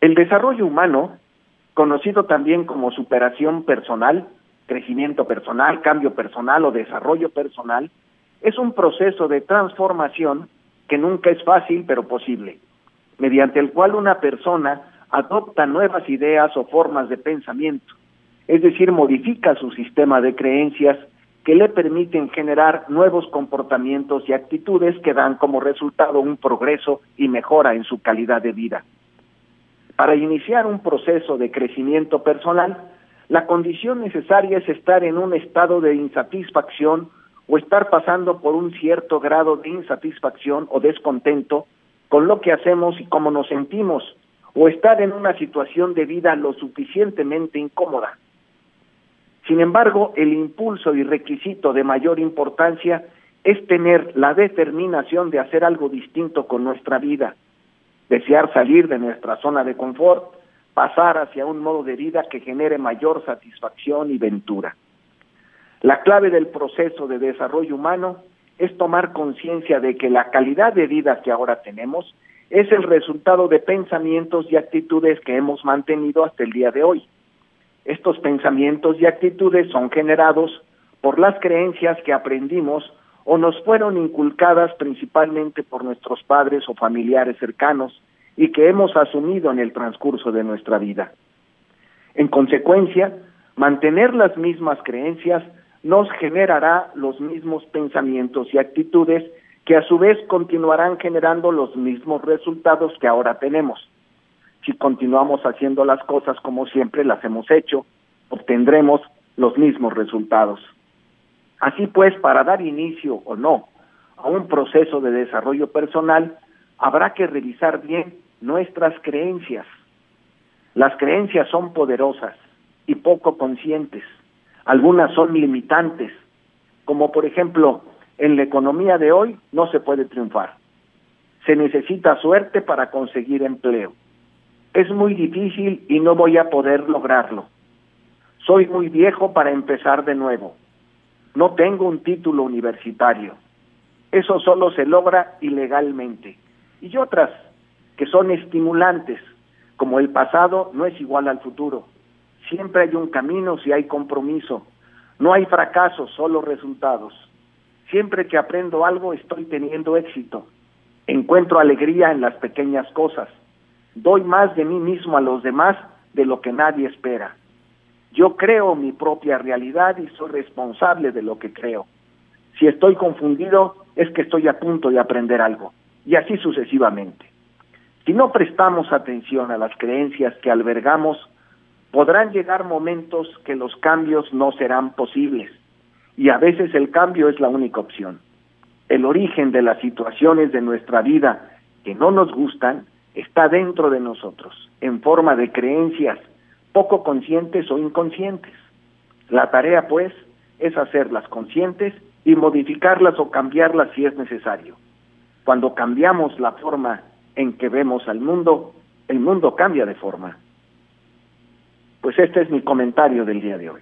El desarrollo humano, conocido también como superación personal, crecimiento personal, cambio personal o desarrollo personal, es un proceso de transformación que nunca es fácil pero posible, mediante el cual una persona adopta nuevas ideas o formas de pensamiento, es decir, modifica su sistema de creencias que le permiten generar nuevos comportamientos y actitudes que dan como resultado un progreso y mejora en su calidad de vida. Para iniciar un proceso de crecimiento personal, la condición necesaria es estar en un estado de insatisfacción o estar pasando por un cierto grado de insatisfacción o descontento con lo que hacemos y cómo nos sentimos, o estar en una situación de vida lo suficientemente incómoda. Sin embargo, el impulso y requisito de mayor importancia es tener la determinación de hacer algo distinto con nuestra vida, desear salir de nuestra zona de confort, pasar hacia un modo de vida que genere mayor satisfacción y ventura. La clave del proceso de desarrollo humano es tomar conciencia de que la calidad de vida que ahora tenemos es el resultado de pensamientos y actitudes que hemos mantenido hasta el día de hoy. Estos pensamientos y actitudes son generados por las creencias que aprendimos o nos fueron inculcadas principalmente por nuestros padres o familiares cercanos y que hemos asumido en el transcurso de nuestra vida. En consecuencia, mantener las mismas creencias nos generará los mismos pensamientos y actitudes que a su vez continuarán generando los mismos resultados que ahora tenemos. Si continuamos haciendo las cosas como siempre las hemos hecho, obtendremos los mismos resultados. Así pues, para dar inicio o no a un proceso de desarrollo personal, habrá que revisar bien nuestras creencias. Las creencias son poderosas y poco conscientes. Algunas son limitantes, como por ejemplo, en la economía de hoy no se puede triunfar. Se necesita suerte para conseguir empleo. Es muy difícil y no voy a poder lograrlo. Soy muy viejo para empezar de nuevo. No tengo un título universitario. Eso solo se logra ilegalmente. Y otras que son estimulantes, como el pasado no es igual al futuro. Siempre hay un camino si hay compromiso. No hay fracasos, solo resultados. Siempre que aprendo algo estoy teniendo éxito. Encuentro alegría en las pequeñas cosas. Doy más de mí mismo a los demás de lo que nadie espera. Yo creo mi propia realidad y soy responsable de lo que creo. Si estoy confundido, es que estoy a punto de aprender algo, y así sucesivamente. Si no prestamos atención a las creencias que albergamos, podrán llegar momentos que los cambios no serán posibles, y a veces el cambio es la única opción. El origen de las situaciones de nuestra vida que no nos gustan está dentro de nosotros, en forma de creencias poco conscientes o inconscientes. La tarea, pues, es hacerlas conscientes y modificarlas o cambiarlas si es necesario. Cuando cambiamos la forma en que vemos al mundo, el mundo cambia de forma. Pues este es mi comentario del día de hoy.